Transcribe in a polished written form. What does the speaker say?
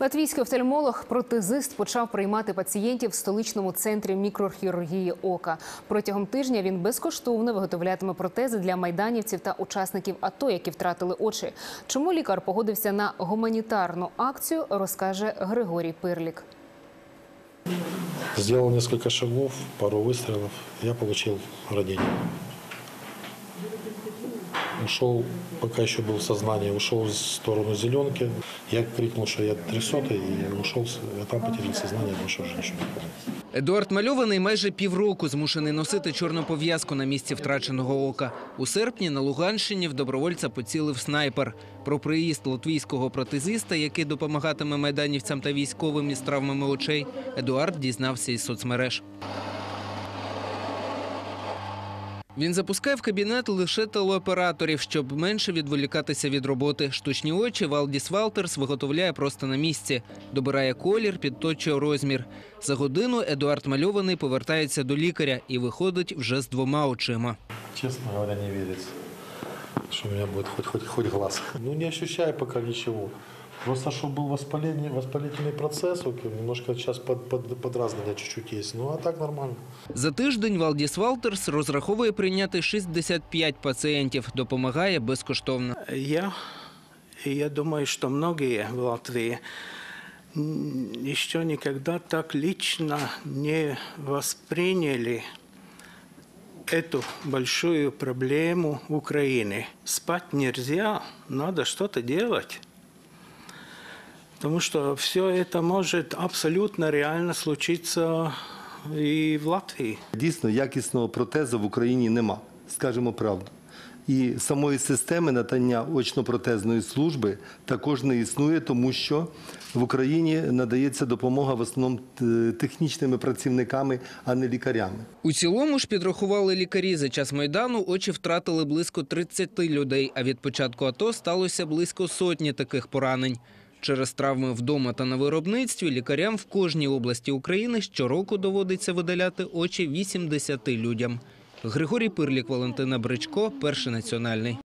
Латвійський офтальмолог-протезист почав приймати пацієнтів в столичному центрі мікрохірургії ока. Протягом тижня він безкоштовно виготовлятиме протези для майданівців та учасників АТО, які втратили очі. Чому лікар погодився на гуманітарну акцію, розкаже Григорій Пирлік. Сделал несколько шагов, пару выстрелов, я получил ранение. Ушел, пока еще был в сознании, ушел в сторону зеленки. Я крикнул, что я 300-й, и ушел, а там потерял сознание, потому что уже ничего не помню. Едуард Мальований майже півроку змушений носити чорну пов'язку на місці втраченого ока. У серпні на Луганщині в добровольця поцілив снайпер. Про приїзд латвійського протезиста, який допомагатиме майданівцям та військовим із травмами очей, Едуард дізнався із соцмереж. Він запускає в кабінет лише телеоператорів, щоб менше відволікатися від роботи. Штучні очі Валдіс Валтерс виготовляє просто на місці. Добирає колір, підточує розмір. За годину Едуард Мальований повертається до лікаря і виходить вже з двома очима. Чесно говоря, не віриться, що в мене буде хоч глаз. Ну, не відчуваю поки нічого. Просто, щоб був воспалительний процес, немножко зараз подразнення чуть-чуть є, ну а так нормально. За тиждень Валдіс Валтерс розраховує прийняти 65 пацієнтів, допомагає безкоштовно. Я думаю, що багато в Латвії ще ніколи так лично не сприйняли эту велику проблему України. Спати не можна, треба щось робити. Потому что все это может абсолютно реально случиться и в Латвии. Дійсно, якісного протезу в Україні нема, скажемо правду. І самої системи надання очно-протезної служби також не існує, тому що в Україні надається допомога в основному технічними працівниками, а не лікарями. У цілому ж, підрахували лікарі, за час Майдану очі втратили близько 30 людей, а від початку АТО сталося близько сотні таких поранень. Через травми вдома та на виробництві лікарям в кожній області України щороку доводиться видаляти очі 80 людям. Григорій Пирлік, Валентина Бричко, Перший національний.